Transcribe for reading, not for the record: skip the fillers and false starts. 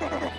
Woohoo!